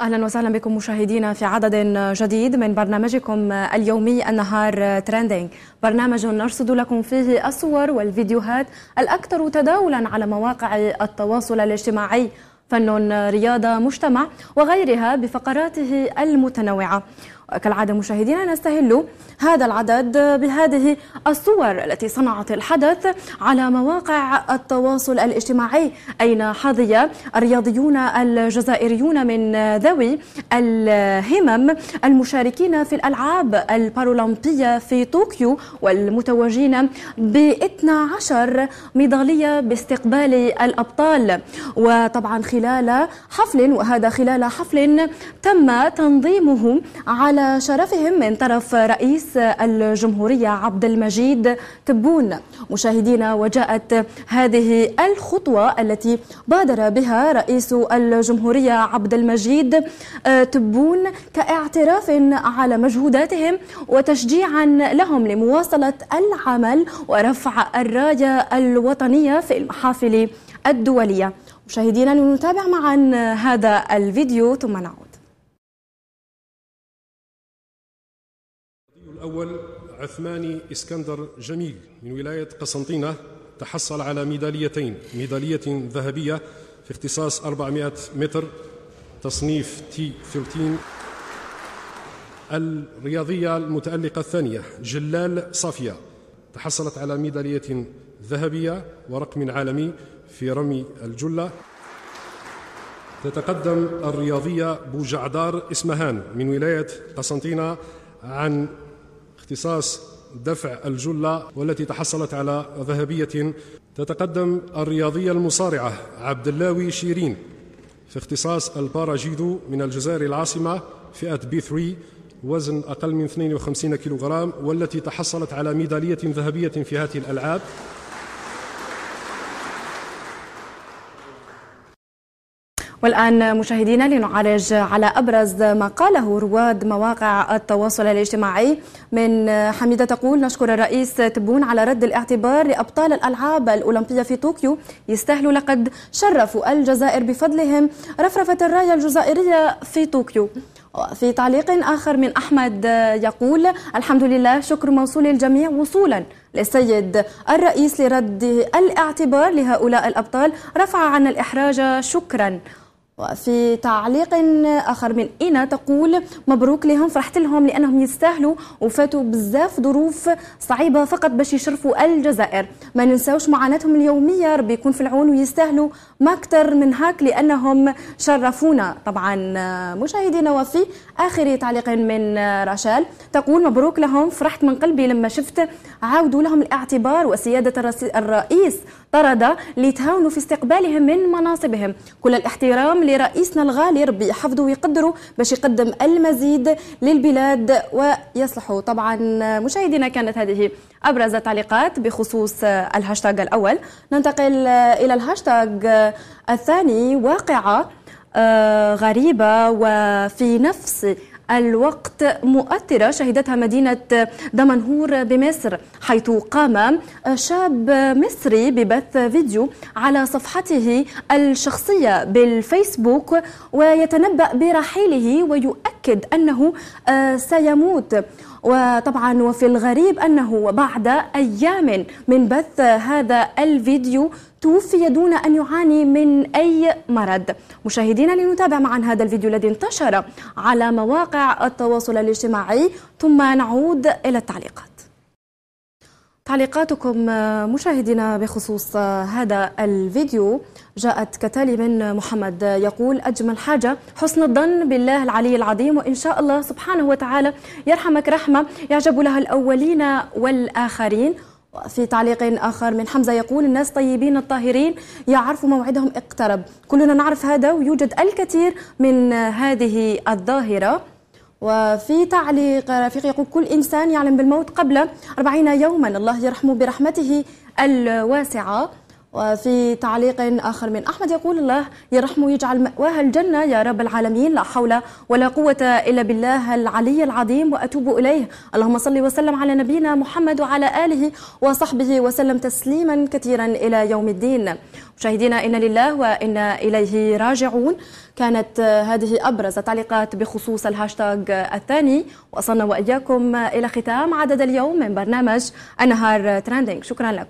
أهلا وسهلا بكم مشاهدينا في عدد جديد من برنامجكم اليومي النهار تريندينج، برنامج نرصد لكم فيه الصور والفيديوهات الأكثر تداولا على مواقع التواصل الاجتماعي، فن، رياضة، مجتمع وغيرها بفقراته المتنوعة. كالعادة مشاهدينا نستهل هذا العدد بهذه الصور التي صنعت الحدث على مواقع التواصل الاجتماعي، أين حظي الرياضيون الجزائريون من ذوي الهمم المشاركين في الألعاب البارالمبية في طوكيو والمتوجين ب12 ميدالية باستقبال الأبطال. وطبعا خلال حفل، وهذا خلال حفل تم تنظيمه على شرفهم من طرف رئيس الجمهورية عبد المجيد تبون. مشاهدينا، وجاءت هذه الخطوة التي بادر بها رئيس الجمهورية عبد المجيد تبون كاعتراف على مجهوداتهم وتشجيعا لهم لمواصلة العمل ورفع الراية الوطنية في المحافل الدولية. مشاهدينا، نتابع معا هذا الفيديو ثم نعود. الأول عثماني إسكندر جميل من ولاية قسنطينة تحصل على ميداليتين، ميدالية ذهبية في اختصاص 400 متر تصنيف T13. الرياضية المتألقة الثانية جلال صافية تحصلت على ميدالية ذهبية ورقم عالمي في رمي الجلة. تتقدم الرياضية بوجعدار إسمهان من ولاية قسنطينة عن اختصاص دفع الجلة والتي تحصلت على ذهبية. تتقدم الرياضية المصارعة عبداللاوي شيرين في اختصاص الباراجيدو من الجزائر العاصمة فئة B3 وزن أقل من 52 كيلوغرام والتي تحصلت على ميدالية ذهبية في هذه الألعاب. والآن مشاهدينا لنعالج على أبرز ما قاله رواد مواقع التواصل الاجتماعي. من حميدة تقول: نشكر الرئيس تبون على رد الاعتبار لأبطال الألعاب الأولمبية في طوكيو، يستاهلوا، لقد شرفوا الجزائر بفضلهم، رفرفت الراية الجزائرية في طوكيو. في تعليق آخر من أحمد يقول: الحمد لله، شكر موصول للجميع وصولا للسيد الرئيس لرد الاعتبار لهؤلاء الأبطال، رفع عنا الإحراج، شكرا. وفي تعليق آخر من إينا تقول: مبروك لهم، فرحت لهم لأنهم يستاهلوا وفاتوا بزاف ظروف صعيبة فقط باش يشرفوا الجزائر، ما ننساوش معاناتهم اليومية، ربي يكون في العون، ويستاهلوا ما أكثر من هاك لأنهم شرفونا. طبعا مشاهدينا، وفي آخر تعليق من رشال تقول: مبروك لهم، فرحت من قلبي لما شفت عاودوا لهم الاعتبار وسيادة الرئيس طرد ليتهاونوا في استقبالهم من مناصبهم، كل الاحترام لرئيسنا الغالي، ربي يحفظه ويقدره باش يقدم المزيد للبلاد ويصلحه. طبعا مشاهدينا، كانت هذه أبرز التعليقات بخصوص الهاشتاج الأول. ننتقل إلى الهاشتاج الثاني، واقعة غريبة وفي نفس الوقت مؤثرة شهدتها مدينة دمنهور بمصر، حيث قام شاب مصري ببث فيديو على صفحته الشخصية بالفيسبوك ويتنبأ برحيله ويؤكد أنه سيموت. وطبعا وفي الغريب أنه بعد أيام من بث هذا الفيديو توفي دون أن يعاني من أي مرض. مشاهدينا، لنتابع معا هذا الفيديو الذي انتشر على مواقع التواصل الاجتماعي ثم نعود إلى التعليقات. تعليقاتكم مشاهدينا بخصوص هذا الفيديو جاءت كتالي. من محمد يقول: أجمل حاجة حسن الظن بالله العلي العظيم، وإن شاء الله سبحانه وتعالى يرحمك رحمة يعجب لها الأولين والآخرين. في تعليق آخر من حمزة يقول: الناس طيبين الطاهرين، يعرفوا موعدهم اقترب، كلنا نعرف هذا ويوجد الكثير من هذه الظاهرة. وفي تعليق رفيق يقول: كل إنسان يعلم بالموت قبل 40 يوما، الله يرحمه برحمته الواسعة. وفي تعليق آخر من أحمد يقول: الله يرحمه يجعل مأواه الجنة يا رب العالمين، لا حول ولا قوة إلا بالله العلي العظيم وأتوب إليه. اللهم صل وسلم على نبينا محمد وعلى آله وصحبه وسلم تسليما كثيرا إلى يوم الدين. مشاهدينا، إن لله وإنا إليه راجعون. كانت هذه أبرز التعليقات بخصوص الهاشتاج الثاني، وصلنا وإياكم إلى ختام عدد اليوم من برنامج النهار ترندينج. شكرا لكم.